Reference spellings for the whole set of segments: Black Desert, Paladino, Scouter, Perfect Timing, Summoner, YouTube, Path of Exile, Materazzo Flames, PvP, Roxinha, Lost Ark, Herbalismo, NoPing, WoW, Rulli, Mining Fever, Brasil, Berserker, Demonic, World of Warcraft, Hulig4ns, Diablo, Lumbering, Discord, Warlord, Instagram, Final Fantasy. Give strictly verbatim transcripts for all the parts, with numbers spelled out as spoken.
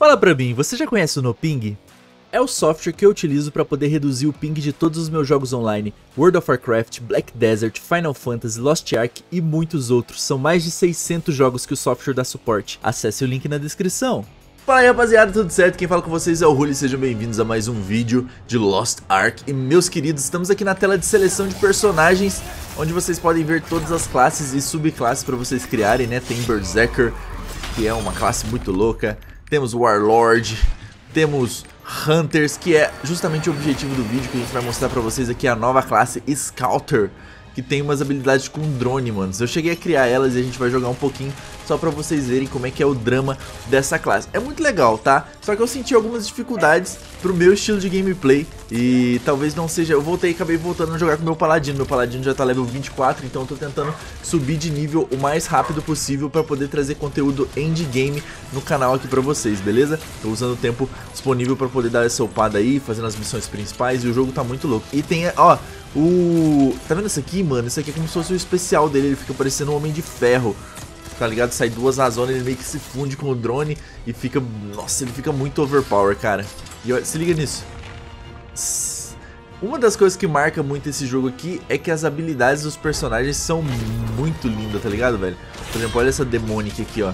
Fala pra mim, você já conhece o NoPing? É o software que eu utilizo para poder reduzir o ping de todos os meus jogos online, World of Warcraft, Black Desert, Final Fantasy, Lost Ark e muitos outros. São mais de seiscentos jogos que o software dá suporte. Acesse o link na descrição. Fala aí rapaziada, tudo certo? Quem fala com vocês é o Rulli, sejam bem-vindos a mais um vídeo de Lost Ark. E meus queridos, estamos aqui na tela de seleção de personagens, onde vocês podem ver todas as classes e subclasses para vocês criarem, né? Tem Berserker, que é uma classe muito louca, temos Warlord, temos Hunters, que é justamente o objetivo do vídeo, que a gente vai mostrar pra vocês aqui, a nova classe Scouter, que tem umas habilidades com drone, mano. Eu cheguei a criar elas e a gente vai jogar um pouquinho só pra vocês verem como é que é o drama dessa classe. É muito legal, tá? Só que eu senti algumas dificuldades pro meu estilo de gameplay e talvez não seja... Eu voltei, acabei voltando a jogar com o meu Paladino. Meu Paladino já tá level vinte e quatro, então eu tô tentando subir de nível o mais rápido possível pra poder trazer conteúdo endgame no canal aqui pra vocês, beleza? Tô usando o tempo disponível pra poder dar essa upada aí, fazendo as missões principais, e o jogo tá muito louco. E tem, ó... O... Tá vendo isso aqui, mano? Isso aqui é como se fosse o especial dele, ele fica parecendo um homem de ferro, tá ligado? Sai duas na zona, ele meio que se funde com o drone e fica... Nossa, ele fica muito overpower, cara. E olha, se liga nisso. Uma das coisas que marca muito esse jogo aqui é que as habilidades dos personagens são muito lindas, tá ligado, velho? Por exemplo, olha essa Demonic aqui, ó.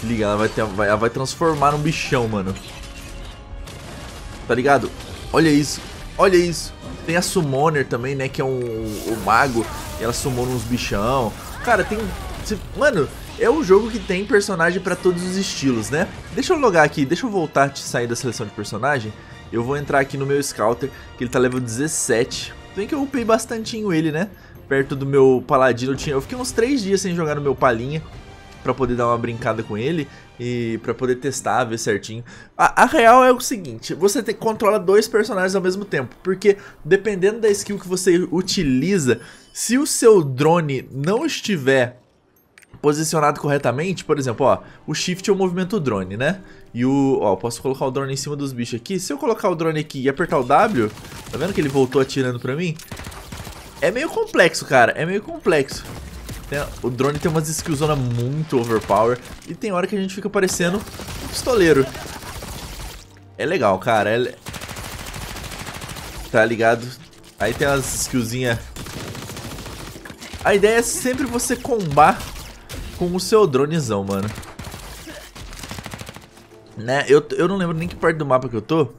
Se liga, ela vai, ter... ela vai transformar num bichão, mano. Tá ligado? Olha isso. Olha isso, tem a Summoner também, né, que é um, um mago, e ela sumou uns bichão. Cara, tem... Mano, é um jogo que tem personagem pra todos os estilos, né? Deixa eu logar aqui, deixa eu voltar, te sair da seleção de personagem. Eu vou entrar aqui no meu Scouter, que ele tá level dezessete. Tem que eu upei bastantinho ele, né? Perto do meu Paladino, eu, tinha... eu fiquei uns três dias sem jogar no meu Palinha, pra poder dar uma brincada com ele e pra poder testar, ver certinho. A, a real é o seguinte, você te, controla dois personagens ao mesmo tempo, porque dependendo da skill que você utiliza, se o seu drone não estiver posicionado corretamente, por exemplo, ó, o shift é o movimento drone, né? E o... ó, eu posso colocar o drone em cima dos bichos aqui. Se eu colocar o drone aqui e apertar o W, tá vendo que ele voltou atirando pra mim? É meio complexo, cara, é meio complexo. O drone tem umas skillzona muito overpower. E tem hora que a gente fica parecendo um pistoleiro. É legal, cara. É... Tá ligado? Aí tem umas skillzinhas. A ideia é sempre você combar com o seu dronezão, mano. Né? Eu, eu não lembro nem que parte do mapa que eu tô.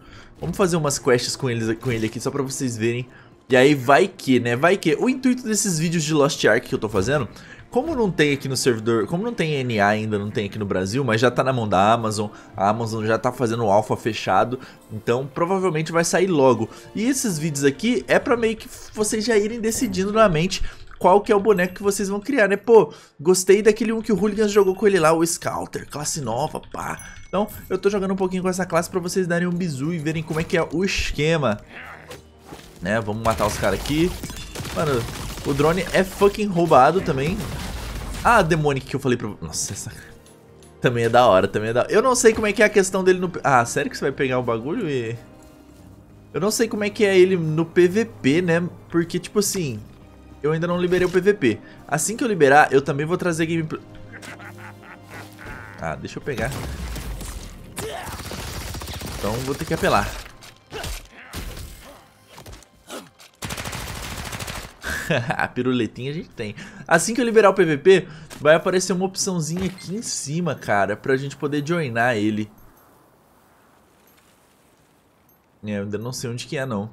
Vamos fazer umas quests com, eles, com ele aqui, só pra vocês verem. E aí vai que, né? Vai que. O intuito desses vídeos de Lost Ark que eu tô fazendo, como não tem aqui no servidor, como não tem N A ainda, não tem aqui no Brasil, mas já tá na mão da Amazon, a Amazon já tá fazendo o alpha fechado, então provavelmente vai sair logo. E esses vídeos aqui é pra meio que vocês já irem decidindo na mente qual que é o boneco que vocês vão criar, né? Pô, gostei daquele um que o Hooligans jogou com ele lá, o Scouter, classe nova, pá. Então eu tô jogando um pouquinho com essa classe pra vocês darem um bizu e verem como é que é o esquema. Né, vamos matar os caras aqui. Mano, o drone é fucking roubado também. Ah, a Demonic que eu falei pra... Nossa, essa... Também é da hora, também é da hora. Eu não sei como é que é a questão dele no... Ah, sério que você vai pegar o bagulho e... Eu não sei como é que é ele no P V P, né? Porque, tipo assim... Eu ainda não liberei o P V P. Assim que eu liberar, eu também vou trazer gameplay... Ah, deixa eu pegar. Então vou ter que apelar. A piruletinha a gente tem. Assim que eu liberar o P V P, vai aparecer uma opçãozinha aqui em cima, cara, pra gente poder joinar ele. É, eu ainda não sei onde que é, não.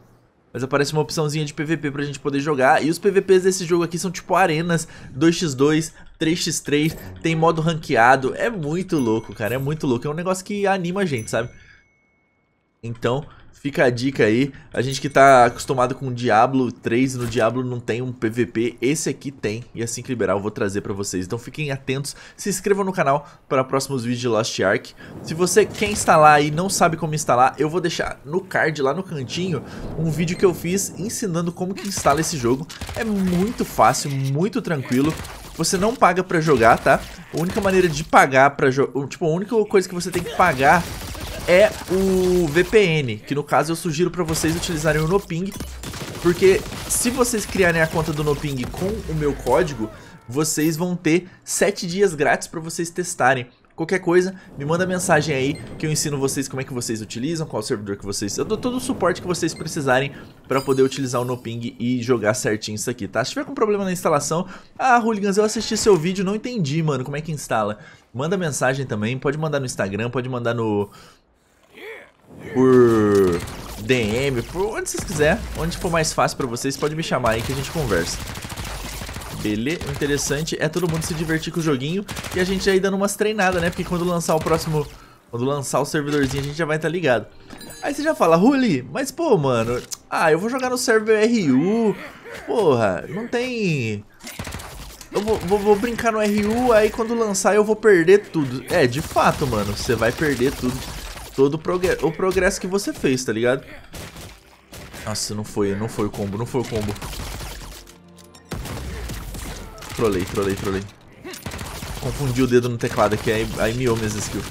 Mas aparece uma opçãozinha de P V P pra gente poder jogar. E os P V Ps desse jogo aqui são tipo arenas, dois contra dois, três contra três, tem modo ranqueado. É muito louco, cara, é muito louco. É um negócio que anima a gente, sabe? Então... Fica a dica aí, a gente que tá acostumado com o Diablo três, no Diablo não tem um P V P, esse aqui tem, e assim que liberar eu vou trazer pra vocês. Então fiquem atentos, se inscrevam no canal para próximos vídeos de Lost Ark. Se você quer instalar e não sabe como instalar, eu vou deixar no card, lá no cantinho, um vídeo que eu fiz ensinando como que instala esse jogo. É muito fácil, muito tranquilo. Você não paga pra jogar, tá? A única maneira de pagar pra jogar, tipo, a única coisa que você tem que pagar... é o V P N, que no caso eu sugiro pra vocês utilizarem o NoPing, porque se vocês criarem a conta do NoPing com o meu código, vocês vão ter sete dias grátis pra vocês testarem Qualquer coisa, me manda mensagem aí que eu ensino vocês como é que vocês utilizam, qual servidor que vocês... Eu dou todo o suporte que vocês precisarem pra poder utilizar o NoPing e jogar certinho isso aqui, tá? Se tiver com problema na instalação... Ah, Hooligans, eu assisti seu vídeo, não entendi, mano, como é que instala. Manda mensagem também, pode mandar no Instagram, pode mandar no... Por... D M, por onde vocês quiser, onde for mais fácil pra vocês, pode me chamar aí que a gente conversa. Beleza, o interessante é todo mundo se divertir com o joguinho e a gente aí dando umas treinadas, né? Porque quando lançar o próximo, quando lançar o servidorzinho, a gente já vai estar tá ligado. Aí você já fala, Ruli, mas pô, mano, ah, eu vou jogar no server R U, porra, não tem... Eu vou, vou, vou brincar no R U, aí quando lançar eu vou perder tudo. É, de fato, mano, você vai perder tudo, todo o, prog o progresso que você fez, tá ligado? Nossa, não foi, não foi o combo, não foi o combo. Trolei, trolei, trolei. Confundi o dedo no teclado aqui, aí, aí miou minhas skills.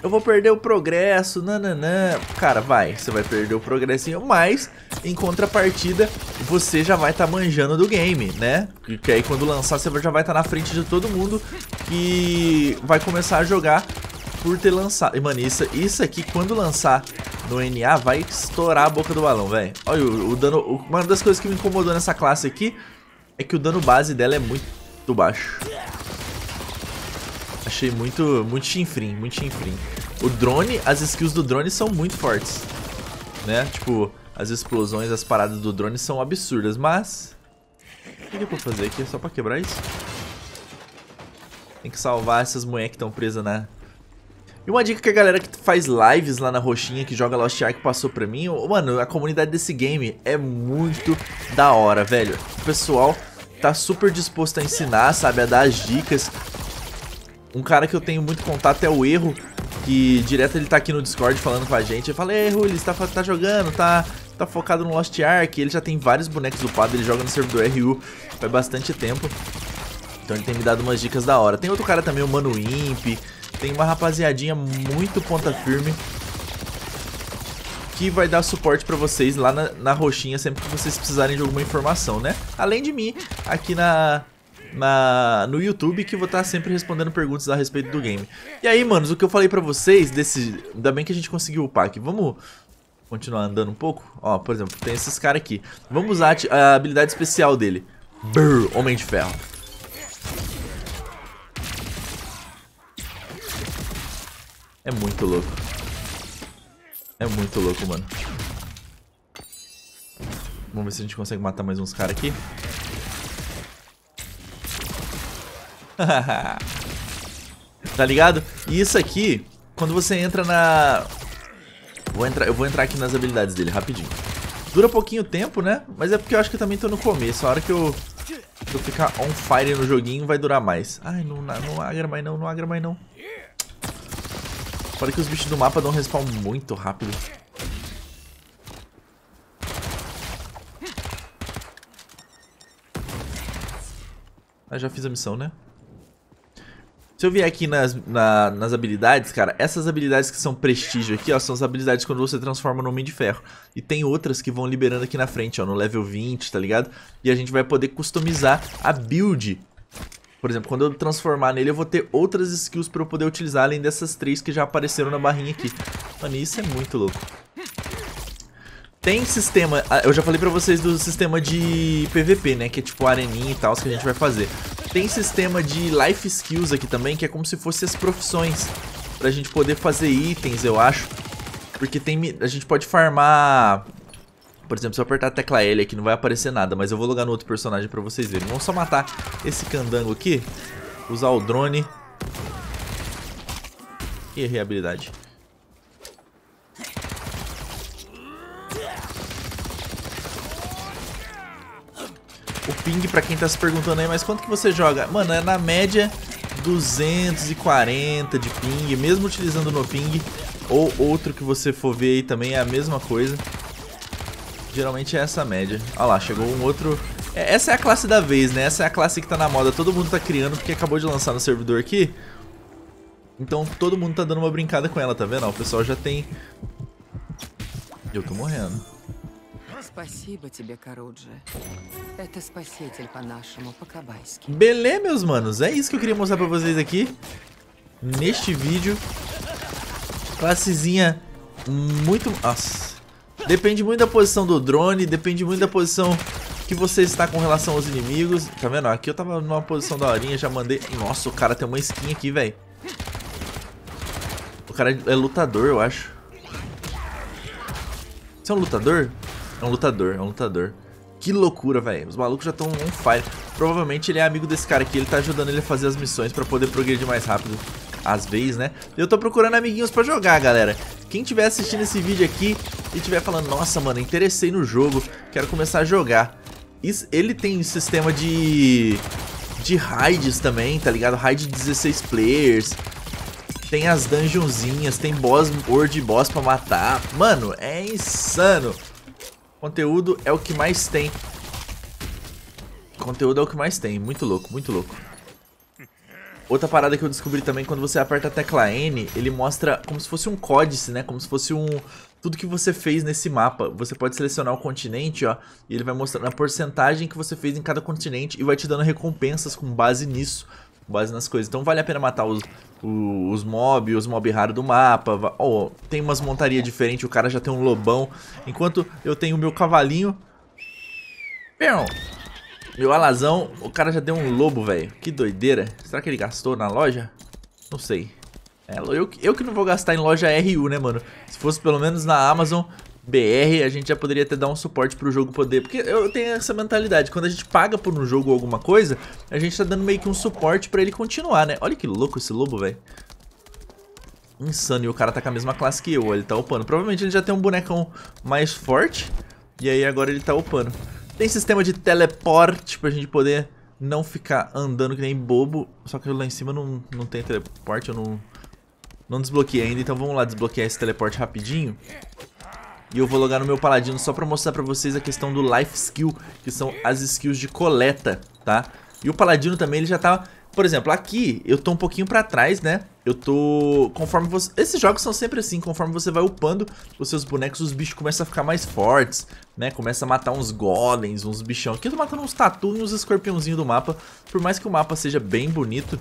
Eu vou perder o progresso, nananã. Cara, vai, você vai perder o progressinho, mas em contrapartida você já vai estar tá manjando do game, né? Porque aí quando lançar você já vai estar tá na frente de todo mundo que vai começar a jogar por ter lançado. E, mano, isso, isso aqui quando lançar no N A vai estourar a boca do balão, velho. Olha o, o dano, o, uma das coisas que me incomodou nessa classe aqui é que o dano base dela é muito baixo. Achei muito, muito chinfrim, muito chinfrim. O drone, as skills do drone são muito fortes, né? Tipo, as explosões, as paradas do drone são absurdas, mas... O que eu vou fazer aqui? É só pra quebrar isso? Tem que salvar essas mulheres que estão presas na... E uma dica que a galera que faz lives lá na roxinha, que joga Lost Ark, passou pra mim. Mano, a comunidade desse game é muito da hora, velho. O pessoal... tá super disposto a ensinar, sabe, a dar as dicas. Um cara que eu tenho muito contato é o Erro, que direto ele tá aqui no Discord falando com a gente. Eu falo, Erro, ele tá, tá jogando, tá, tá focado no Lost Ark. Ele já tem vários bonecos upados, ele joga no servidor R U faz bastante tempo. Então ele tem me dado umas dicas da hora. Tem outro cara também, o Mano Imp. Tem uma rapaziadinha muito ponta firme que vai dar suporte pra vocês lá na, na roxinha sempre que vocês precisarem de alguma informação, né? Além de mim, aqui na, na no YouTube, que vou estar sempre respondendo perguntas a respeito do game. E aí, manos, o que eu falei pra vocês desse... Ainda bem que a gente conseguiu upar aqui. Vamos continuar andando um pouco? Ó, por exemplo, tem esses caras aqui. Vamos usar a, a habilidade especial dele. Brrr, Homem de Ferro. É muito louco. É muito louco, mano. Vamos ver se a gente consegue matar mais uns caras aqui. Tá ligado? E isso aqui, quando você entra na... Vou entrar, eu vou entrar aqui nas habilidades dele, rapidinho. Dura pouquinho tempo, né? Mas é porque eu acho que eu também tô no começo. A hora que eu, que eu ficar on fire no joguinho vai durar mais. Ai, não, não agra mais não, não agra mais não. Fora que os bichos do mapa dão respawn muito rápido. Ah, já fiz a missão, né? Se eu vier aqui nas, na, nas habilidades, cara, essas habilidades que são prestígio aqui, ó, são as habilidades quando você transforma no Homem de Ferro. E tem outras que vão liberando aqui na frente, ó, no level vinte, tá ligado? E a gente vai poder customizar a build. Por exemplo, quando eu transformar nele, eu vou ter outras skills pra eu poder utilizar, além dessas três que já apareceram na barrinha aqui. Mano, isso é muito louco. Tem sistema... Eu já falei pra vocês do sistema de P V P, né? Que é tipo areninha e tal, que a gente vai fazer. Tem sistema de life skills aqui também, que é como se fossem as profissões. Pra gente poder fazer itens, eu acho. Porque tem... a gente pode farmar... Por exemplo, se eu apertar a tecla L aqui, não vai aparecer nada. Mas eu vou logar no outro personagem pra vocês verem. Vamos só matar esse candango aqui. Usar o drone. E errei a habilidade. O ping, pra quem tá se perguntando aí, mas quanto que você joga? Mano, é na média duzentos e quarenta de ping. Mesmo utilizando no ping ou outro que você for ver aí também, é a mesma coisa. Geralmente é essa a média. Olha lá, chegou um outro... É, essa é a classe da vez, né? Essa é a classe que tá na moda. Todo mundo tá criando porque acabou de lançar no servidor aqui. Então todo mundo tá dando uma brincada com ela, tá vendo? Ó, o pessoal já tem... Eu tô morrendo. Beleza, meus manos. É isso que eu queria mostrar pra vocês aqui. neste vídeo. Classezinha muito... Nossa. Depende muito da posição do drone, depende muito da posição que você está com relação aos inimigos. Tá vendo? Aqui eu tava numa posição da horinha, já mandei... Nossa, o cara tem uma skin aqui, velho. O cara é lutador, eu acho. Você é um lutador? É um lutador, é um lutador. Que loucura, velho. Os malucos já estão on fire. Provavelmente ele é amigo desse cara aqui. Ele tá ajudando ele a fazer as missões pra poder progredir mais rápido. Às vezes, né? Eu tô procurando amiguinhos pra jogar, galera. Quem tiver assistindo esse vídeo aqui e tiver falando, nossa, mano, interessei no jogo, quero começar a jogar. Isso, ele tem um sistema de... de raids também, tá ligado? Raid de dezesseis players. Tem as dungeonzinhas, tem boss, world boss pra matar. Mano, é insano. Conteúdo é o que mais tem. Conteúdo é o que mais tem. Muito louco, muito louco. Outra parada que eu descobri também, quando você aperta a tecla N, ele mostra como se fosse um códice, né? Como se fosse um... tudo que você fez nesse mapa. Você pode selecionar o continente, ó, e ele vai mostrando a porcentagem que você fez em cada continente e vai te dando recompensas com base nisso, com base nas coisas. Então vale a pena matar os, os, os mobs, os mobs raros do mapa. Oh, tem umas montarias diferentes, o cara já tem um lobão. Enquanto eu tenho o meu cavalinho... Pão! Meu alazão, o cara já deu um lobo, velho. Que doideira. Será que ele gastou na loja? Não sei. É, eu, eu que não vou gastar em loja R U, né, mano? Se fosse pelo menos na Amazon B R, a gente já poderia até dar um suporte pro jogo poder. Porque eu tenho essa mentalidade. Quando a gente paga por um jogo ou alguma coisa, a gente tá dando meio que um suporte pra ele continuar, né? Olha que louco esse lobo, velho. Insano. E o cara tá com a mesma classe que eu. Ele tá upando. Provavelmente ele já tem um bonecão mais forte. E aí agora ele tá upando. Tem sistema de teleporte pra gente poder não ficar andando que nem bobo. Só que lá em cima não, não tem teleporte, eu não, não desbloqueei ainda. Então vamos lá desbloquear esse teleporte rapidinho. E eu vou logar no meu paladino só pra mostrar pra vocês a questão do life skill, que são as skills de coleta, tá? E o paladino também, ele já tá... Por exemplo, aqui eu tô um pouquinho pra trás, né? Eu tô... Conforme você... Esses jogos são sempre assim. Conforme você vai upando os seus bonecos, os bichos começam a ficar mais fortes, né? Começa a matar uns golems, uns bichão. Aqui eu tô matando uns tatu e uns escorpiãozinhos do mapa. Por mais que o mapa seja bem bonito,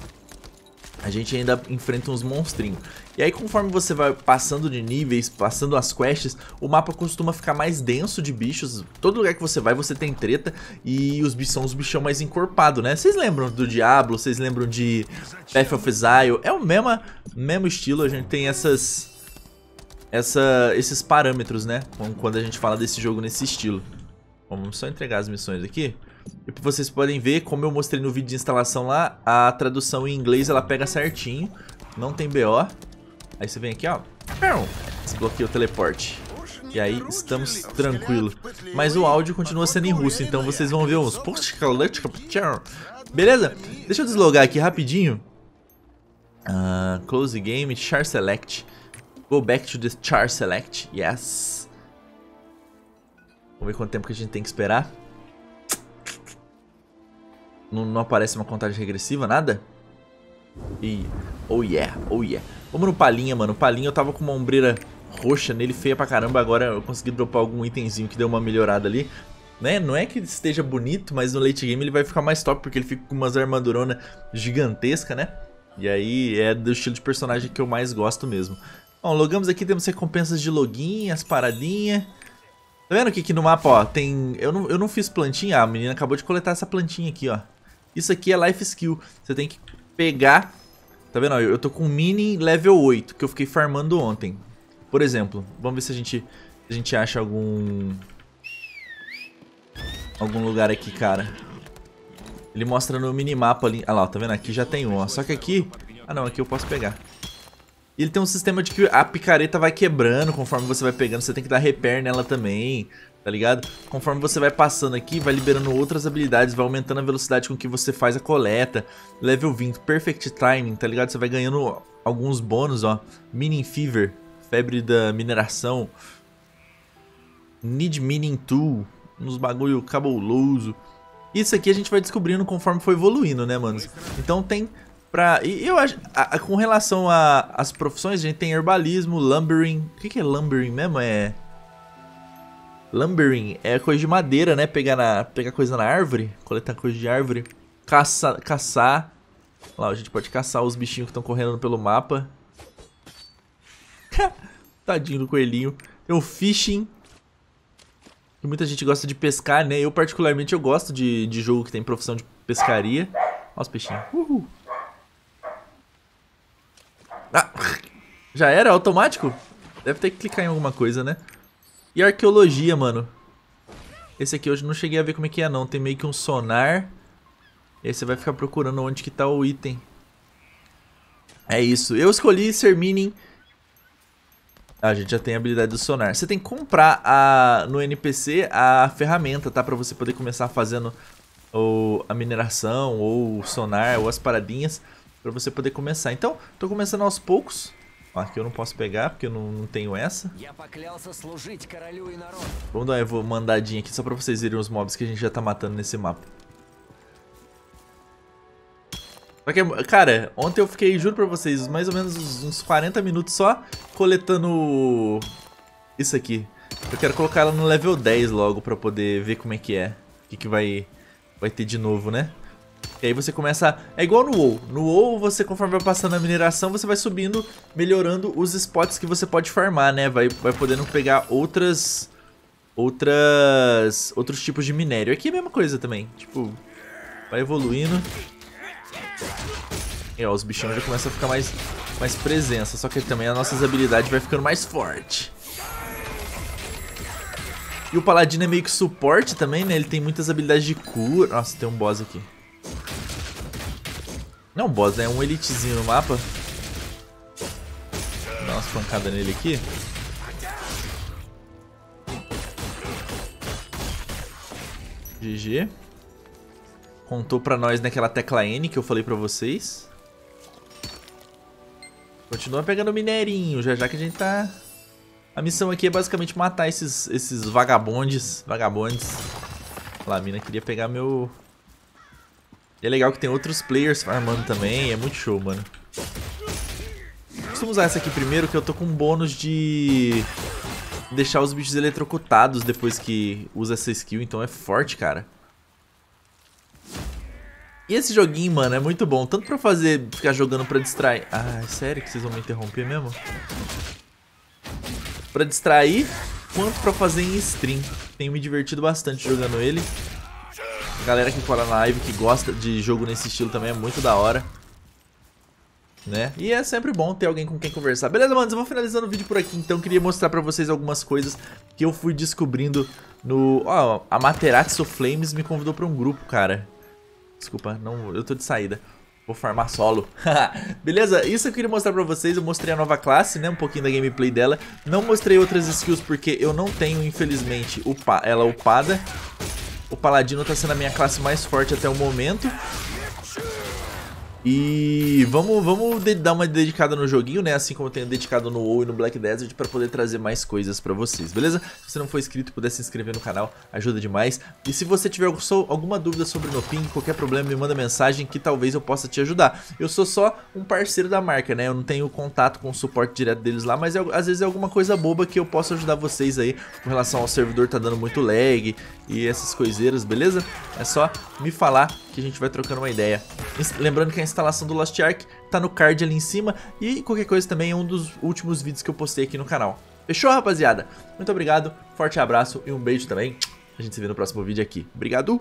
a gente ainda enfrenta uns monstrinhos. E aí conforme você vai passando de níveis, passando as quests, o mapa costuma ficar mais denso de bichos. Todo lugar que você vai, você tem treta. E os bichos são os bichão mais encorpados, né? Vocês lembram do Diablo? Vocês lembram de Path of Exile? É o mesmo, mesmo estilo, a gente tem essas, essa, esses parâmetros, né? Quando a gente fala desse jogo nesse estilo. Vamos só entregar as missões aqui. E vocês podem ver, como eu mostrei no vídeo de instalação lá, a tradução em inglês ela pega certinho, não tem B O. Aí você vem aqui, ó, desbloqueia o teleporte. E aí estamos tranquilo. Mas o áudio continua sendo em russo, então vocês vão ver uns... Beleza? Deixa eu deslogar aqui rapidinho. uh, Close game, char select. Go back to the char select, yes. Vamos ver quanto tempo que a gente tem que esperar. Não, não aparece uma contagem regressiva, nada? E... oh yeah, oh yeah. Vamos no Palinha, mano. O Palinha eu tava com uma ombreira roxa nele, feia pra caramba. Agora eu consegui dropar algum itemzinho que deu uma melhorada ali, né? Não é que esteja bonito, mas no late game ele vai ficar mais top, porque ele fica com umas armaduronas gigantescas, né? E aí é do estilo de personagem que eu mais gosto mesmo. Bom, logamos aqui, temos recompensas de login, as paradinhas. Tá vendo que aqui no mapa, ó, tem... Eu não, eu não fiz plantinha, ah, a menina acabou de coletar essa plantinha aqui, ó. Isso aqui é life skill, você tem que pegar, tá vendo? Eu tô com mini level oito, que eu fiquei farmando ontem. Por exemplo, vamos ver se a gente, a gente acha algum algum lugar aqui, cara. Ele mostra no minimapa ali, ah lá, tá vendo? Aqui já tem um, ó. Só que aqui, ah não, aqui eu posso pegar. E ele tem um sistema de que a picareta vai quebrando conforme você vai pegando, você tem que dar repair nela também, tá ligado? Conforme você vai passando aqui, vai liberando outras habilidades, vai aumentando a velocidade com que você faz a coleta. Level vinte, Perfect Timing, tá ligado? Você vai ganhando alguns bônus, ó. Mining Fever, febre da mineração. Need Mining Tool, uns bagulho cabuloso. Isso aqui a gente vai descobrindo conforme foi evoluindo, né, mano? Então tem pra... E eu acho... A, a, com relação às profissões, a gente tem Herbalismo, Lumbering... O que que é Lumbering mesmo? É... Lumbering é coisa de madeira, né? Pegar, na, pegar coisa na árvore, coletar coisa de árvore, caça, caçar, Lá, a gente pode caçar os bichinhos que estão correndo pelo mapa. Tadinho do coelhinho. Tem o fishing. Muita gente gosta de pescar, né? Eu, particularmente, eu gosto de, de jogo que tem profissão de pescaria. Olha os peixinhos. Uhul. Ah, já era? Automático? Deve ter que clicar em alguma coisa, né? E arqueologia, mano. Esse aqui hoje não cheguei a ver como é que é, não. Tem meio que um sonar. E aí você vai ficar procurando onde que tá o item. É isso. Eu escolhi ser mining. Ah, a gente já tem a habilidade do sonar. Você tem que comprar a, no N P C a ferramenta, tá? Pra você poder começar fazendo ou a mineração, ou o sonar, ou as paradinhas. Pra você poder começar. Então, tô começando aos poucos. Ó, aqui eu não posso pegar, porque eu não, não tenho essa. Vamos dar uma mandadinha aqui, só pra vocês verem os mobs que a gente já tá matando nesse mapa. Porque, cara, ontem eu fiquei, juro pra vocês, mais ou menos uns quarenta minutos só coletando isso aqui. Eu quero colocar ela no level dez logo pra poder ver como é que é. O que, que vai, vai ter de novo, né? E aí você começa... É igual no WoW. No WoW, você, conforme vai passando a mineração, você vai subindo, melhorando os spots que você pode farmar, né? Vai, vai podendo pegar outras... Outras... Outros tipos de minério. Aqui é a mesma coisa também. Tipo, vai evoluindo. E ó, os bichões já começam a ficar mais, mais presença. Só que também as nossas habilidades vai ficando mais forte. E o Paladino é meio que suporte também, né? Ele tem muitas habilidades de cura. Nossa, tem um boss aqui. Não, boss, né? É um elitezinho no mapa. Vou dar umas pancadas nele aqui. G G. Contou pra nós naquela tecla N que eu falei pra vocês. Continua pegando minerinho, já já que a gente tá... A missão aqui é basicamente matar esses, esses vagabondes. Vagabondes. Olha lá, a mina queria pegar meu... E é legal que tem outros players farmando também, é muito show, mano. Costumo usar essa aqui primeiro, que eu tô com um bônus de deixar os bichos eletrocutados depois que usa essa skill, então é forte, cara. E esse joguinho, mano, é muito bom, tanto pra fazer, ficar jogando pra distrair... Ah, é sério que vocês vão me interromper mesmo? Pra distrair, quanto pra fazer em stream. Tenho me divertido bastante jogando ele. A galera que cola na live, que gosta de jogo nesse estilo também, é muito da hora, né? E é sempre bom ter alguém com quem conversar. Beleza, mano? Eu vou finalizando o vídeo por aqui, então. Queria mostrar pra vocês algumas coisas que eu fui descobrindo no... Ó, oh, a Materazzo Flames me convidou pra um grupo, cara. Desculpa, não... eu tô de saída. Vou farmar solo. Beleza? Isso eu queria mostrar pra vocês. Eu mostrei a nova classe, né? Um pouquinho da gameplay dela. Não mostrei outras skills porque eu não tenho, infelizmente, upa... ela upada. O Paladino tá sendo a minha classe mais forte até o momento. E vamos, vamos dar uma dedicada no joguinho, né? Assim como eu tenho dedicado no WoW e no Black Desert, pra poder trazer mais coisas pra vocês, beleza? Se você não for inscrito e puder se inscrever no canal, ajuda demais. E se você tiver alguma dúvida sobre o NoPing, qualquer problema, me manda mensagem que talvez eu possa te ajudar. Eu sou só um parceiro da marca, né? Eu não tenho contato com o suporte direto deles lá, mas é, às vezes é alguma coisa boba que eu posso ajudar vocês aí. Com relação ao servidor tá dando muito lag e essas coiseiras, beleza? É só me falar que a gente vai trocando uma ideia. Lembrando que a instalação do Lost Ark tá no card ali em cima. E qualquer coisa também é um dos últimos vídeos que eu postei aqui no canal. Fechou, rapaziada? Muito obrigado, forte abraço e um beijo também. A gente se vê no próximo vídeo aqui. Obrigado!